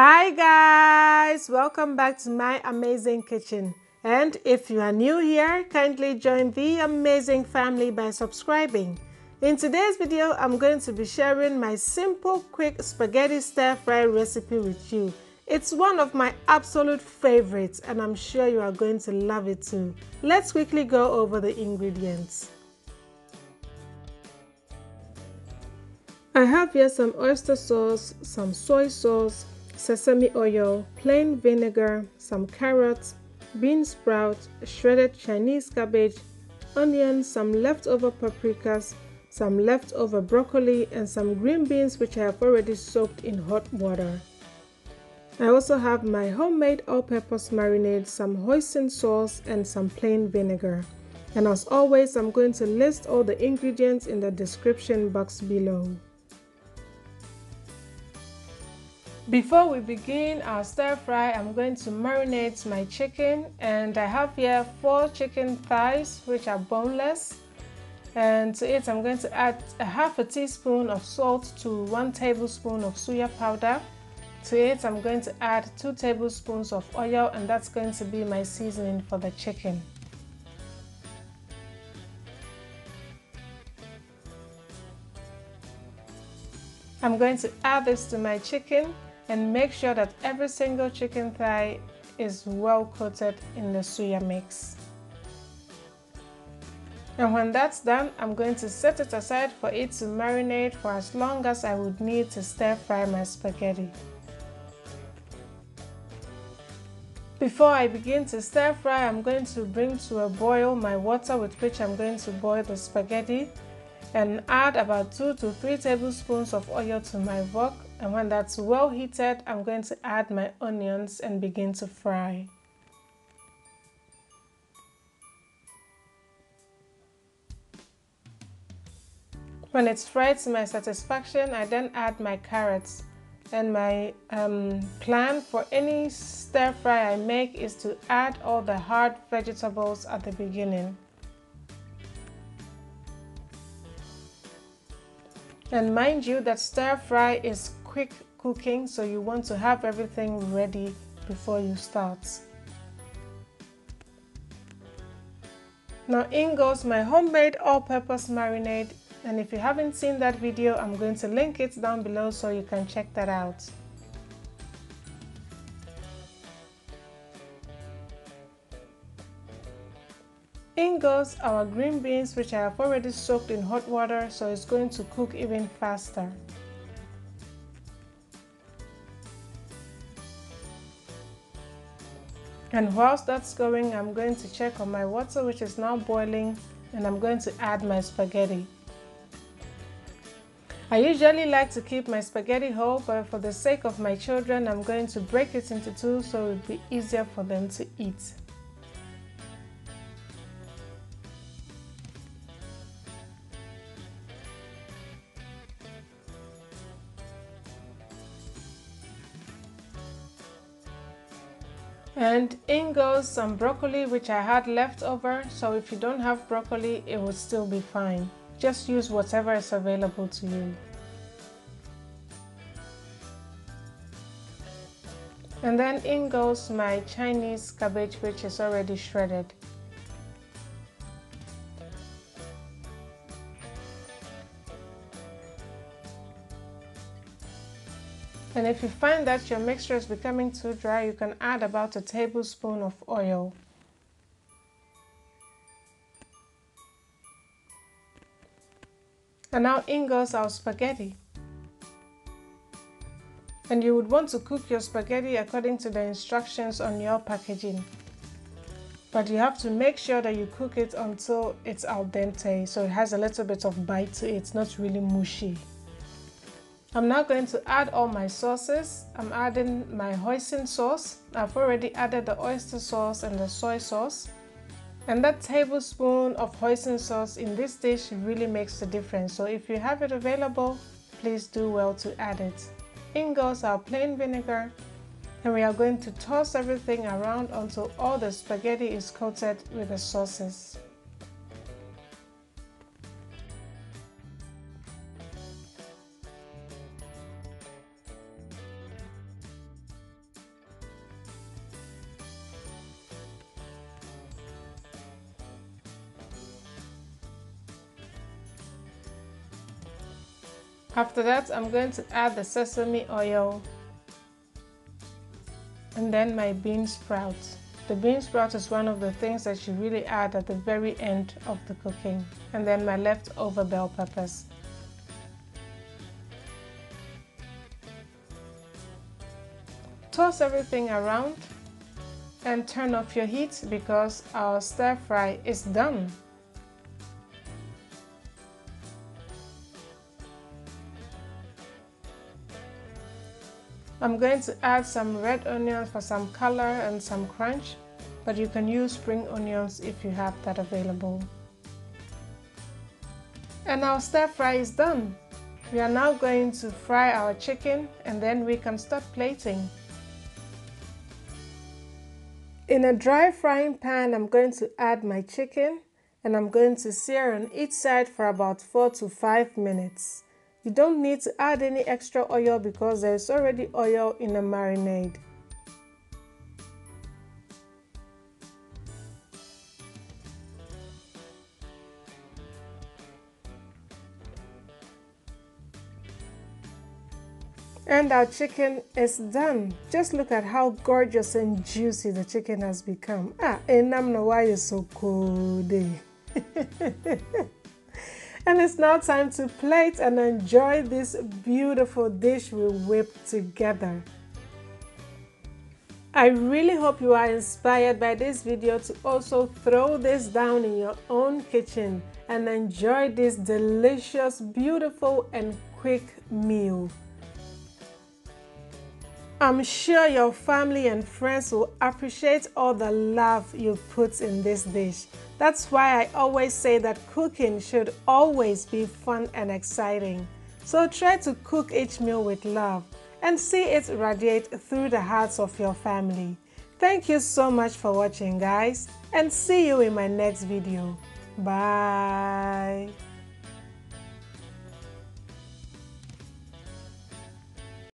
Hi guys, welcome back to my amazing kitchen, and if you are new here, kindly join the amazing family by subscribing. In today's video, I'm going to be sharing my simple quick spaghetti stir-fry recipe with you. It's one of my absolute favorites and I'm sure you are going to love it too. Let's quickly go over the ingredients. I have here some oyster sauce, some soy sauce, sesame oil, plain vinegar, some carrots, bean sprouts, shredded Chinese cabbage, onions, some leftover paprikas, some leftover broccoli, and some green beans which I have already soaked in hot water. I also have my homemade all-purpose marinade, some hoisin sauce, and some plain vinegar. And as always, I'm going to list all the ingredients in the description box below. Before we begin our stir fry, I'm going to marinate my chicken, and I have here 4 chicken thighs which are boneless, and to it I'm going to add a half a teaspoon of salt to 1 tablespoon of suya powder. To it I'm going to add 2 tablespoons of oil, and that's going to be my seasoning for the chicken. I'm going to add this to my chicken and make sure that every single chicken thigh is well coated in the suya mix. And when that's done, I'm going to set it aside for it to marinate for as long as I would need to stir fry my spaghetti. Before I begin to stir fry, I'm going to bring to a boil my water with which I'm going to boil the spaghetti, and add about 2 to 3 tablespoons of oil to my wok. And when that's well heated, I'm going to add my onions and begin to fry. When it's fried to my satisfaction, I then add my carrots. And my plan for any stir fry I make is to add all the hard vegetables at the beginning. And mind you that stir fry is quick cooking, so you want to have everything ready before you start. Now in goes my homemade all-purpose marinade, and if you haven't seen that video, I'm going to link it down below so you can check that out. In goes our green beans which I have already soaked in hot water, so it's going to cook even faster. And whilst that's going, I'm going to check on my water which is now boiling, and I'm going to add my spaghetti. I usually like to keep my spaghetti whole, but for the sake of my children, I'm going to break it into 2 so it would be easier for them to eat. And in goes some broccoli which I had left over, so if you don't have broccoli, it will still be fine. Just use whatever is available to you. And then in goes my Chinese cabbage which is already shredded. And if you find that your mixture is becoming too dry, you can add about a tablespoon of oil. And now in goes our spaghetti. And you would want to cook your spaghetti according to the instructions on your packaging. But you have to make sure that you cook it until it's al dente, so it has a little bit of bite to it, not really mushy. I'm now going to add all my sauces. I'm adding my hoisin sauce. I've already added the oyster sauce and the soy sauce. And that tablespoon of hoisin sauce in this dish really makes the difference. So if you have it available, please do well to add it. In goes our plain vinegar. And we are going to toss everything around until all the spaghetti is coated with the sauces. After that, I'm going to add the sesame oil and then my bean sprouts. The bean sprout is one of the things that you really add at the very end of the cooking. And then my leftover bell peppers. Toss everything around and turn off your heat because our stir fry is done. I'm going to add some red onions for some color and some crunch, but you can use spring onions if you have that available. And our stir fry is done. We are now going to fry our chicken and then we can start plating. In a dry frying pan, I'm going to add my chicken and I'm going to sear on each side for about 4 to 5 minutes. You don't need to add any extra oil because there is already oil in the marinade. And our chicken is done. Just look at how gorgeous and juicy the chicken has become. Ah, enamno why is so cold. And it's now time to plate and enjoy this beautiful dish we whipped together. I really hope you are inspired by this video to also throw this down in your own kitchen and enjoy this delicious, beautiful and quick meal. I'm sure your family and friends will appreciate all the love you put in this dish. That's why I always say that cooking should always be fun and exciting. So try to cook each meal with love and see it radiate through the hearts of your family. Thank you so much for watching, guys, and see you in my next video. Bye.